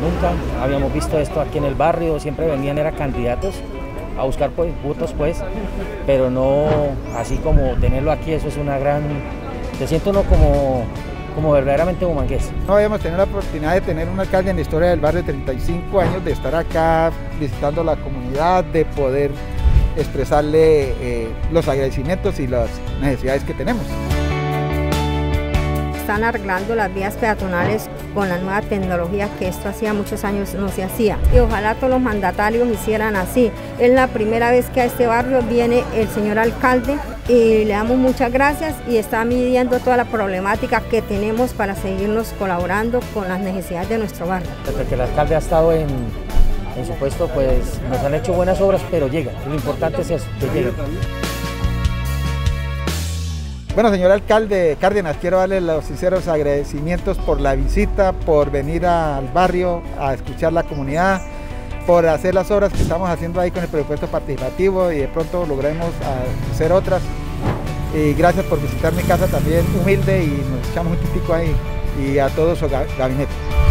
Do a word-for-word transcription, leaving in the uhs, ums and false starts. Nunca habíamos visto esto aquí en el barrio, siempre venían, eran candidatos a buscar pues, votos pues, pero no así como tenerlo aquí, eso es una gran... Se siente uno como, como verdaderamente bumangués. No habíamos tenido la oportunidad de tener un alcalde en la historia del barrio de treinta y cinco años, de estar acá visitando la comunidad, de poder expresarle eh, los agradecimientos y las necesidades que tenemos. Están arreglando las vías peatonales con la nueva tecnología, que esto hacía muchos años no se hacía. Y ojalá todos los mandatarios hicieran así. Es la primera vez que a este barrio viene el señor alcalde y le damos muchas gracias y está midiendo toda la problemática que tenemos para seguirnos colaborando con las necesidades de nuestro barrio. Desde que el alcalde ha estado en, en su puesto, pues nos han hecho buenas obras, pero llega. Lo importante es eso, que llegue. Bueno, señor alcalde Cárdenas, quiero darle los sinceros agradecimientos por la visita, por venir al barrio a escuchar la comunidad, por hacer las obras que estamos haciendo ahí con el presupuesto participativo y de pronto logremos hacer otras. Y gracias por visitar mi casa también humilde y nos echamos un típico ahí y a todos su gabinete.